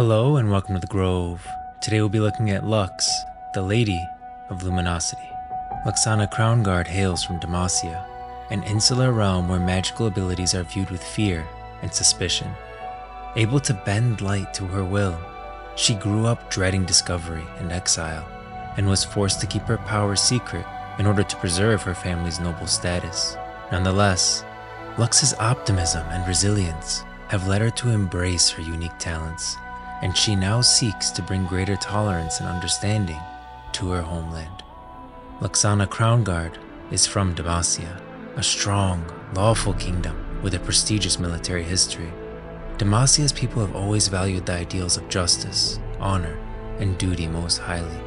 Hello and welcome to The Grove. Today we'll be looking at Lux, the Lady of Luminosity. Luxanna Crownguard hails from Demacia, an insular realm where magical abilities are viewed with fear and suspicion. Able to bend light to her will, she grew up dreading discovery and exile, and was forced to keep her power secret in order to preserve her family's noble status. Nonetheless, Lux's optimism and resilience have led her to embrace her unique talents, and she now seeks to bring greater tolerance and understanding to her homeland. Luxanna Crownguard is from Demacia, a strong, lawful kingdom with a prestigious military history. Demacia's people have always valued the ideals of justice, honor, and duty most highly,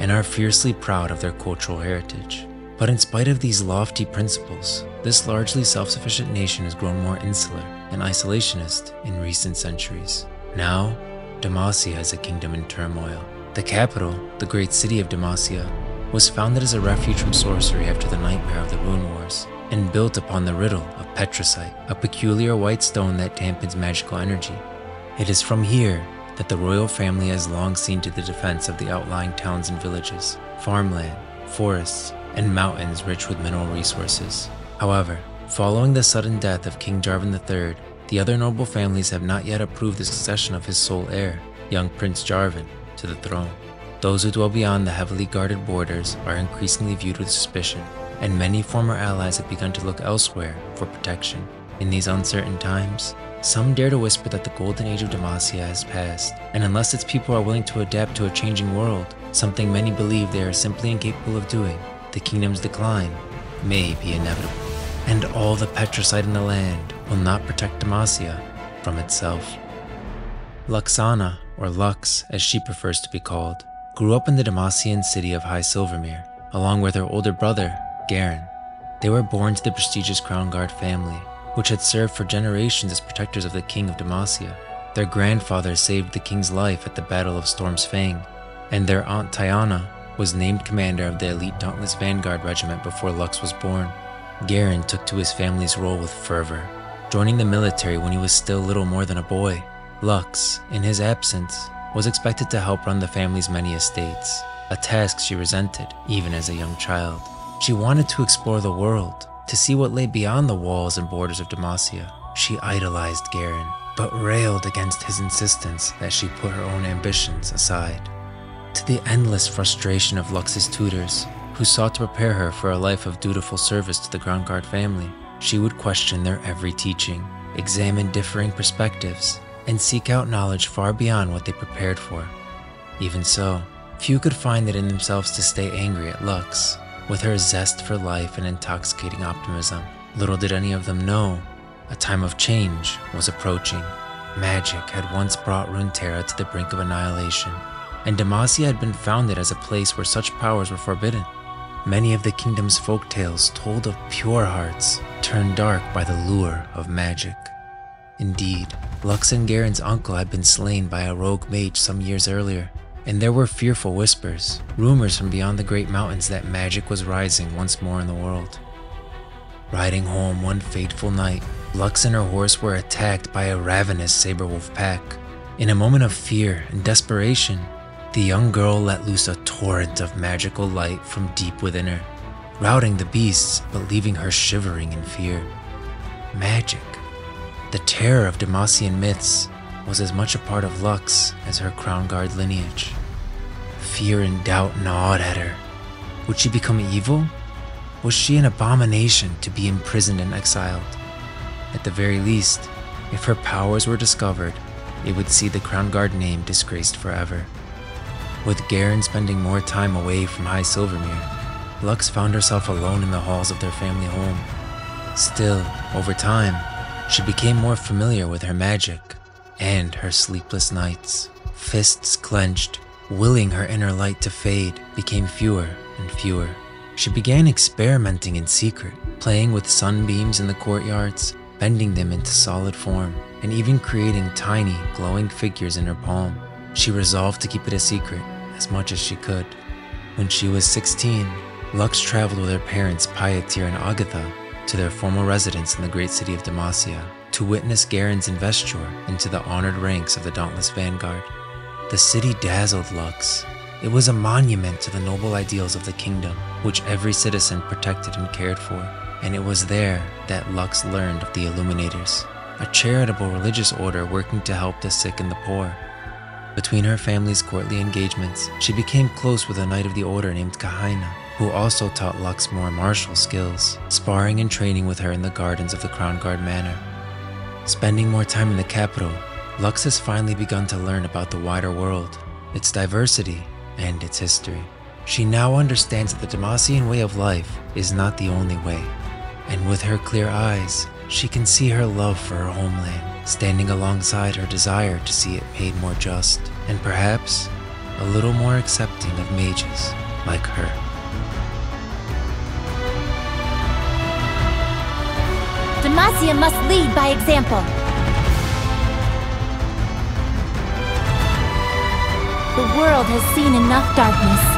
and are fiercely proud of their cultural heritage. But in spite of these lofty principles, this largely self-sufficient nation has grown more insular and isolationist in recent centuries. Now, Demacia is a kingdom in turmoil. The capital, the great city of Demacia, was founded as a refuge from sorcery after the nightmare of the Rune Wars, and built upon the riddle of Petricite, a peculiar white stone that dampens magical energy. It is from here that the royal family has long seen to the defense of the outlying towns and villages, farmland, forests, and mountains rich with mineral resources. However, following the sudden death of King Jarvan III, the other noble families have not yet approved the succession of his sole heir, young Prince Jarvan, to the throne. Those who dwell beyond the heavily guarded borders are increasingly viewed with suspicion, and many former allies have begun to look elsewhere for protection. In these uncertain times, some dare to whisper that the golden age of Demacia has passed, and unless its people are willing to adapt to a changing world, something many believe they are simply incapable of doing, the kingdom's decline may be inevitable. And all the Petricite in the land will not protect Demacia from itself. Luxanna, or Lux as she prefers to be called, grew up in the Demacian city of High Silvermere, along with her older brother, Garen. They were born to the prestigious Crownguard family, which had served for generations as protectors of the King of Demacia. Their grandfather saved the king's life at the Battle of Stormsfang, and their aunt Tyana was named commander of the elite Dauntless Vanguard regiment before Lux was born. Garen took to his family's role with fervor, joining the military when he was still little more than a boy. Lux, in his absence, was expected to help run the family's many estates, a task she resented even as a young child. She wanted to explore the world, to see what lay beyond the walls and borders of Demacia. She idolized Garen, but railed against his insistence that she put her own ambitions aside. To the endless frustration of Lux's tutors, who sought to prepare her for a life of dutiful service to the Crownguard family, she would question their every teaching, examine differing perspectives, and seek out knowledge far beyond what they prepared for. Even so, few could find it in themselves to stay angry at Lux. With her zest for life and intoxicating optimism, little did any of them know, a time of change was approaching. Magic had once brought Runeterra to the brink of annihilation, and Demacia had been founded as a place where such powers were forbidden. Many of the kingdom's folktales told of pure hearts turned dark by the lure of magic. Indeed, Lux and Garen's uncle had been slain by a rogue mage some years earlier, and there were fearful whispers, rumors from beyond the great mountains that magic was rising once more in the world. Riding home one fateful night, Lux and her horse were attacked by a ravenous saber-wolf pack. In a moment of fear and desperation, the young girl let loose a torrent of magical light from deep within her, routing the beasts but leaving her shivering in fear. Magic, the terror of Demacian myths, was as much a part of Lux as her Crownguard lineage. Fear and doubt gnawed at her. Would she become evil? Was she an abomination to be imprisoned and exiled? At the very least, if her powers were discovered, it would see the Crownguard name disgraced forever. With Garen spending more time away from High Silvermere, Lux found herself alone in the halls of their family home. Still, over time, she became more familiar with her magic and her sleepless nights. Fists clenched, willing her inner light to fade, became fewer and fewer. She began experimenting in secret, playing with sunbeams in the courtyards, bending them into solid form, and even creating tiny, glowing figures in her palm. She resolved to keep it a secret as much as she could. When she was 16, Lux traveled with her parents Pyotir and Agatha to their formal residence in the great city of Demacia to witness Garen's investiture into the honored ranks of the Dauntless Vanguard. The city dazzled Lux. It was a monument to the noble ideals of the kingdom, which every citizen protected and cared for. And it was there that Lux learned of the Illuminators, a charitable religious order working to help the sick and the poor. Between her family's courtly engagements, she became close with a knight of the order named Kahina, who also taught Lux more martial skills, sparring and training with her in the gardens of the Crownguard Manor. Spending more time in the capital, Lux has finally begun to learn about the wider world, its diversity, and its history. She now understands that the Demacian way of life is not the only way, and with her clear eyes, she can see her love for her homeland, standing alongside her desire to see it made more just, and perhaps a little more accepting of mages like her. Demacia must lead by example. The world has seen enough darkness.